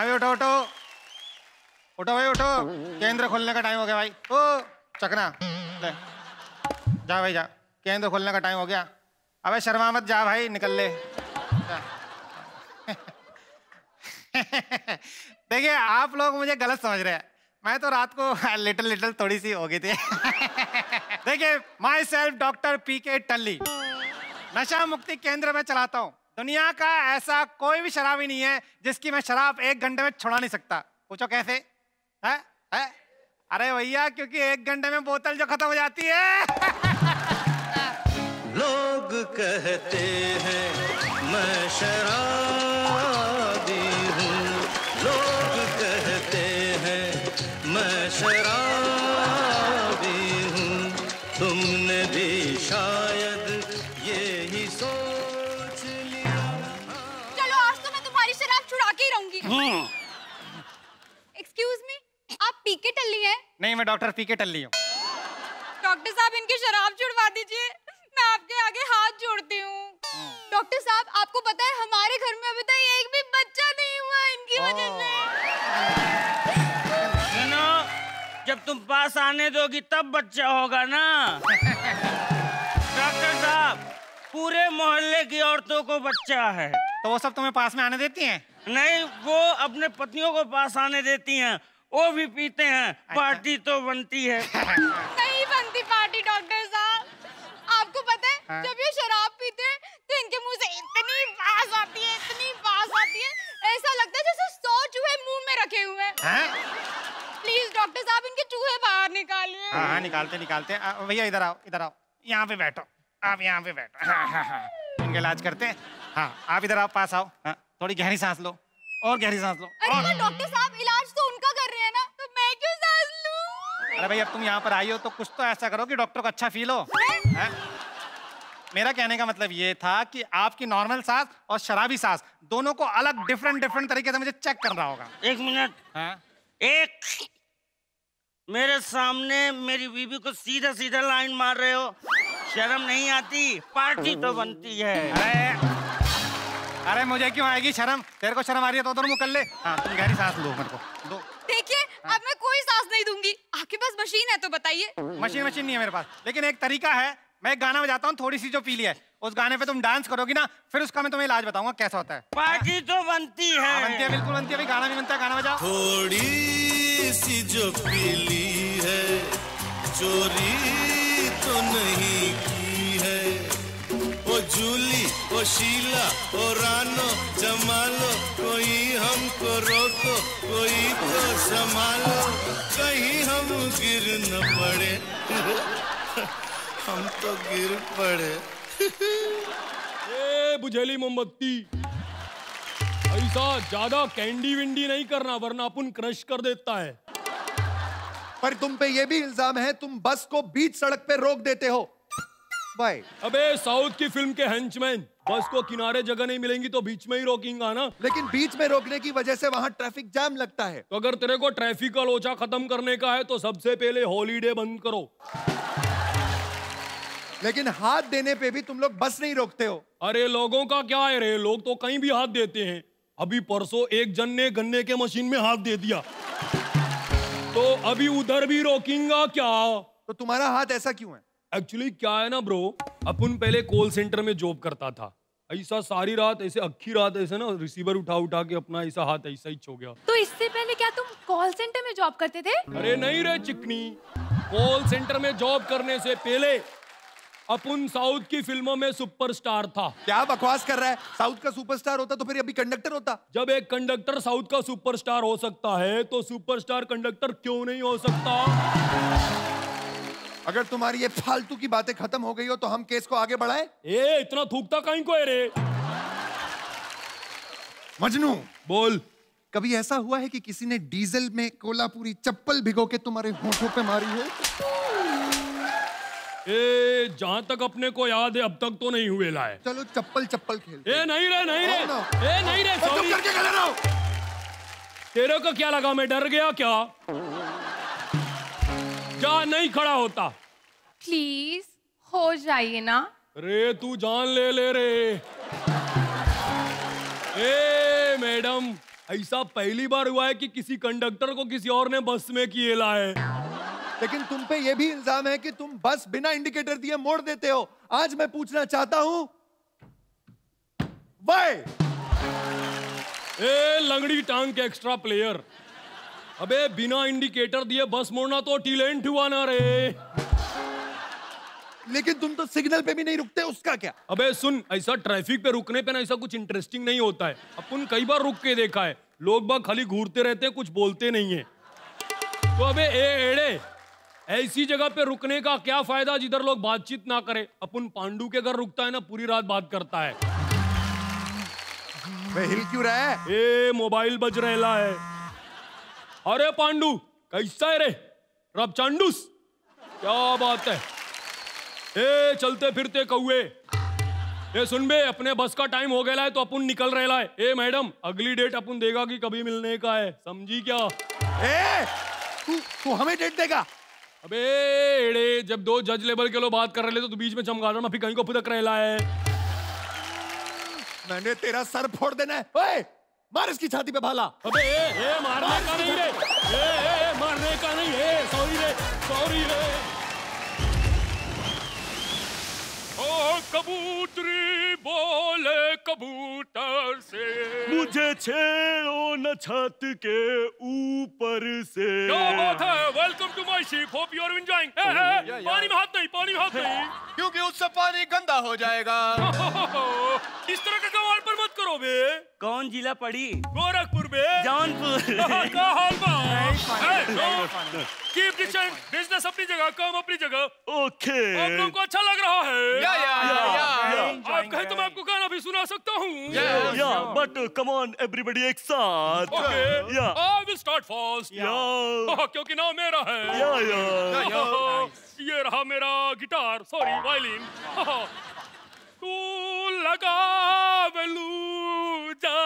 भाई उठो उठो उठो भाई उठो, केंद्र खोलने का टाइम हो गया भाई। ओ चकना ले जा भाई जा, केंद्र खोलने का टाइम हो गया। अबे शर्मा मत, जा भाई निकल ले। देखिए आप लोग मुझे गलत समझ रहे हैं, मैं तो रात को लिटिल लिटिल थोड़ी सी हो गई थी। देखिए माई सेल्फ डॉक्टर पीके टल्ली, नशा मुक्ति केंद्र में चलाता हूँ। दुनिया का ऐसा कोई भी शराबी नहीं है जिसकी मैं शराब 1 घंटे में छोड़ा नहीं सकता। पूछो कैसे है? अरे भैया क्योंकि 1 घंटे में बोतल जो खत्म हो जाती है। लोग कहते हैं मैं शराबी हूँ, लोग कहते हैं मैं शराबी हूँ, तुमने भी शायद यही सोच लिया। चलो आज तो मैं तुम्हारी शराब छुड़ा के ही रहूंगी। एक्सक्यूज मी, आप पीके टल्ली हैं? नहीं, मैं डॉक्टर पीके टल्ली हूँ। डॉक्टर साहब इनकी शराब छुड़वा दीजिए, मैं आपके आगे हाथ जोड़ती हूँ। डॉक्टर साहब आपको पता है हमारे घर में अभी तक एक भी बच्चा नहीं हुआ इनकी वजह से। सुनो, जब तुम पास आने दोगी तब बच्चा होगा ना। डॉक्टर साहब पूरे मोहल्ले की औरतों को बच्चा है। तो वो सब तुम्हें पास में आने देती हैं? नहीं, वो अपने पतियों को पास आने देती हैं, वो भी पीते हैं। अच्छा। पार्टी तो बनती है। नहीं बनती पार्टी डॉक्टर साहब, आपको पता है? हाँ? जब ये शराब पीते हैं तो इनके मुंह से इतनी बाज आती है, इतनी बाज आती है, ऐसा लगता है जैसे 100 चूहे मुंह में रखे हुए हैं। हाँ? प्लीज डॉक्टर साहब इनके चूहे बाहर निकालिए। हाँ निकालते निकालते। भैया इधर आओ, इधर आओ, यहाँ पे बैठो, आप यहाँ पे बैठो। हाँ हाँ हाँ, इनका इलाज करते हैं। हाँ आप इधर आओ, पास आओ। हाँ थोड़ी गहरी सांस लो, और गहरी सांस लो। अरे डॉक्टर साहब इलाज तो उनका कर रहे हैं ना, तो मैं क्यों सांस लूं? अरे भाई अब तुम यहाँ पर आई हो तो कुछ तो ऐसा करो कि डॉक्टर को अच्छा फील हो। मेरा कहने का मतलब ये था कि आपकी नॉर्मल सांस और शराबी सांस दोनों को अलग डिफरेंट तरीके से मुझे चेक करना होगा। 1 मिनट। हाँ? एक मेरे सामने मेरी बीवी को सीधा सीधा लाइन मार रहे हो, शर्म नहीं आती? पार्टी तो बनती है। अरे मुझे क्यों आएगी शर्म? तेरे को शर्म आ रही है तो उधर मुंह कर ले। हाँ तुम गहरी सांस लो, मेरे को दो। देखिए अब मैं कोई सांस नहीं दूंगी। आपके पास मशीन है तो बताइए। मशीन नहीं है मेरे पास, लेकिन एक तरीका है। मैं एक गाना बजाता हूँ, थोड़ी सी जो पीली है उस गाने पे तुम डांस करोगी ना, फिर उसका मैं तुम्हें इलाज बताऊंगा कैसा होता है। पार्टी तो बनती है। बनती है, बिल्कुल बनती है भाई, गाना भी बनता है, गाना बजाओ। थोड़ी सी जो पीली है, चोरी तो नहीं की है, ओ जूली ओ शीला ओ रानो जमालो, कोई हमको रोको कोई तो संभालो, कहीं हम गिर न पड़े। हम तो गिर पड़े। ए बुझेली मोमबत्ती, ऐसा ज्यादा कैंडी विंडी नहीं करना वरना अपन क्रश कर देता है। पर तुम पे ये भी इल्जाम है, तुम बस को बीच सड़क पे रोक देते हो। भाई अबे साउथ की फिल्म के हंचमैन, बस को किनारे जगह नहीं मिलेंगी तो बीच में ही रोकेंगा ना। लेकिन बीच में रोकने की वजह से वहाँ ट्रैफिक जाम लगता है। तो अगर तेरे को ट्रैफिक का लोचा खत्म करने का है तो सबसे पहले हॉलीडे बंद करो। लेकिन हाथ देने पे भी तुम लोग बस नहीं रोकते हो। अरे लोगों का क्या है रे, लोग तो कहीं भी हाथ देते हैं। अभी परसों एक जन ने गन्ने के मशीन में हाथ दे दिया, तो अभी उधर भी रोकेंगा क्या? तो तुम्हारा हाथ ऐसा क्यों है? एक्चुअली क्या है ना ब्रो, अपन पहले कॉल सेंटर में जॉब करता था। ऐसा सारी रात ऐसे अक्खी रात ऐसे ना रिसीवर उठा उठा के अपना ऐसा हाथ ऐसा ही छो गया। तो इससे पहले क्या तुम कॉल सेंटर में जॉब करते थे? अरे नहीं रे चिकनी, कॉल सेंटर में जॉब करने से पहले अपन साउथ की फिल्मों में सुपरस्टार था। क्या बकवास कर रहा है? साउथ का सुपरस्टार होता तो फिर अभी कंडक्टर होता। जब एक कंडक्टर साउथ का सुपरस्टार हो सकता है तो सुपरस्टार कंडक्टर क्यों नहीं हो सकता? अगर तुम्हारी ये फालतू की बातें खत्म हो गई हो तो हम केस को आगे बढ़ाएं। ए इतना थूकता कहीं को है रे मजनू। बोल, कभी ऐसा हुआ है कि किसी ने डीजल में कोल्हापुरी चप्पल भिगो के तुम्हारे होठों पे मारी हो? ए जहाँ तक अपने को याद है अब तक तो नहीं हुए लाए। चलो चप्पल चप्पल खेल। ए नहीं रे नहीं रे, ए नहीं रे, सॉरी। तेरे को क्या लगा मैं डर गया क्या? जा नहीं खड़ा होता। प्लीज हो जाइए ना रे, तू जान ले रे। ए मैडम ऐसा पहली बार हुआ है कि किसी कंडक्टर को किसी और ने बस में किए लाए। लेकिन तुम पे यह भी इल्जाम है कि तुम बस बिना इंडिकेटर दिए मोड़ देते हो। आज मैं पूछना चाहता हूं वाई? ए लंगड़ी टांग के एक्स्ट्रा प्लेयर, अबे बिना इंडिकेटर दिए बस मोड़ना तो टैलेंट हुआ ना रे। लेकिन तुम तो सिग्नल पे भी नहीं रुकते, उसका क्या? अबे सुन, ऐसा ट्रैफिक पे रुकने पे ना ऐसा कुछ इंटरेस्टिंग नहीं होता है। अपन कई बार रुक के देखा है, लोग बाग खाली घूरते रहते हैं, कुछ बोलते नहीं है। तो अबे एड़े, ऐसी जगह पे रुकने का क्या फायदा जिधर लोग बातचीत ना करे। अपन पांडू के घर रुकता है ना, पूरी रात बात करता है। वे हिल क्यों रहा है? ए मोबाइल बज रहा है। अरे पांडू कैसा है रे? रब चांडूस, क्या बात है। ए चलते फिरते कौए, ए सुन बे, अपने बस का टाइम हो गया है तो अपन निकल रहे है। ए मैडम, अगली डेट अपन देगा कि कभी मिलने का है, समझी क्या? ए तू हमें डेट देगा? अबे एड़े, जब दो जज लेवल के लोग बात कर रहे थे तो तू बीच में चमका रहा, फिर कहीं को फुदक रहा है। मैंने तेरा सर फोड़ देना है। ओए मार इसकी छाती पे भाला। अबे ए मारने का नहीं रे, ए मारने का नहीं है, सॉरी रे, सॉरी रे। कबूतरी बोले कबूतर से, मुझे छेड़ो न छत के ऊपर से। क्या बात है, welcome to my ship, hope you are enjoying. पानी में हाथ नहीं, पानी में हाथ नहीं, क्योंकि उससे पानी गंदा हो जाएगा। इस तरह का सवाल पर मत करो बे। कौन जिला पड़ी? गोरखपुर बे। जौनपुर। क्या हाल बा? कीप डिसेंट, बिजनेस अपनी जगह, काम अपनी जगह। ओके, आप लोगों को अच्छा लग रहा है? या या या। आप कहें तो मैं आपको गाना भी सुना सकता हूँ। या बट कम ऑन एवरीबॉडी एक साथ। ओके या, आई विल स्टार्ट फर्स्ट या, क्योंकि नाम मेरा है। या या, ये रहा मेरा गिटार, सॉरी वायलिन। तू लगा बेलूजा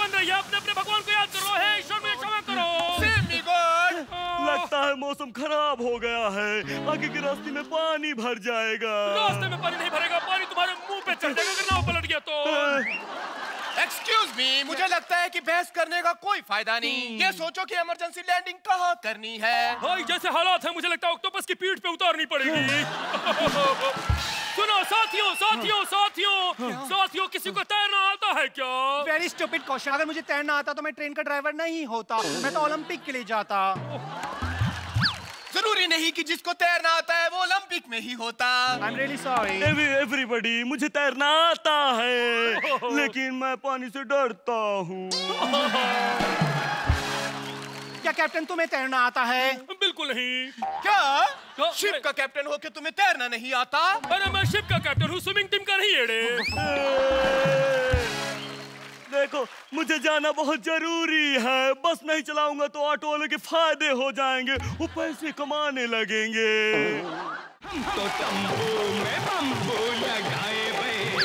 बन रही है। अपने अपने भगवान को याद करो, हे ईश्वर में क्षमा करो। लगता है मौसम खराब हो गया है, आगे के रास्ते में पानी भर जाएगा। रास्ते में पानी नहीं भरेगा, पानी तुम्हारे मुंह पे चढ़ जाएगा अगर नाव पलट गया तो। एक्सक्यूज मी, मुझे लगता है कि बहस करने का कोई फायदा नहीं। ये सोचो कि इमरजेंसी लैंडिंग कहाँ करनी है। भाई जैसे हालात है, मुझे लगता है ऑक्टोपस की पीठ पे उतारनी पड़ेगी। सुनो साथियों, साथियों, साथियों, साथियों, किसी को तैरना आता है क्या? Very stupid question. अगर मुझे तैरना आता तो मैं ट्रेन का ड्राइवर नहीं होता, मैं तो ओलंपिक के लिए जाता। जरूरी नहीं कि जिसको तैरना आता है वो ओलंपिक में ही होता। I'm really sorry. Everybody, मुझे तैरना आता है, लेकिन मैं पानी से डरता हूँ। क्या कैप्टन तुम्हें तैरना आता है? बिल्कुल नहीं। क्या शिप का कैप्टन हो के तुम्हें तैरना नहीं आता? अरे मैं शिप का कैप्टन हूँ, स्विमिंग टीम का नहीं। एड़े देखो, मुझे जाना बहुत जरूरी है, बस नहीं चलाऊंगा तो ऑटो वाले के फायदे हो जाएंगे, वो पैसे कमाने लगेंगे। तो तंबू में बम्बू लगाए बे,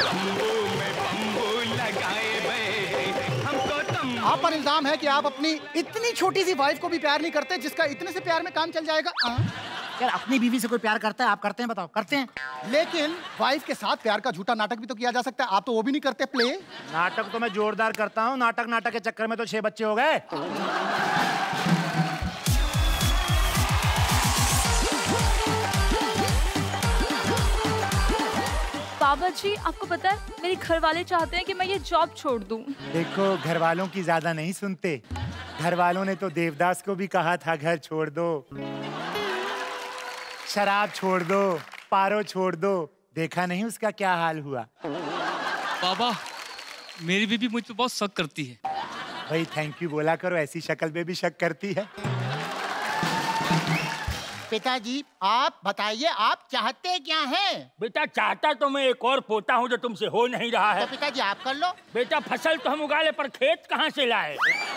तंबू में बम्बू लगाए बे। आप पर इल्जाम है कि आप अपनी इतनी छोटी सी वाइफ को भी प्यार नहीं करते, जिसका इतने से प्यार में काम चल जाएगा। यार अपनी बीवी से कोई प्यार करता है? आप करते हैं बताओ? करते हैं, लेकिन वाइफ के साथ प्यार का झूठा नाटक भी तो किया जा सकता है, आप तो वो भी नहीं करते। प्ले नाटक तो मैं जोरदार करता हूँ। नाटक नाटक के चक्कर में तो 6 बच्चे हो गए। बाबा जी आपको पता है, मेरे घर वाले चाहते हैं कि मैं ये जॉब छोड़ दूं। देखो घर वालों की ज्यादा नहीं सुनते, घर वालों ने तो देवदास को भी कहा था घर छोड़ दो, शराब छोड़ दो, पारो छोड़ दो, देखा नहीं उसका क्या हाल हुआ। बाबा मेरी बीबी मुझ पे बहुत शक करती है। भाई थैंक यू बोला करो, ऐसी शक्ल पे भी शक करती है। पिताजी आप बताइए, आप चाहते क्या हैं? बेटा चाहता तो मैं एक और पोता हूँ जो तुमसे हो नहीं रहा है। तो पिताजी आप कर लो। बेटा फसल तो हम उगा ले, पर खेत कहाँ से लाए?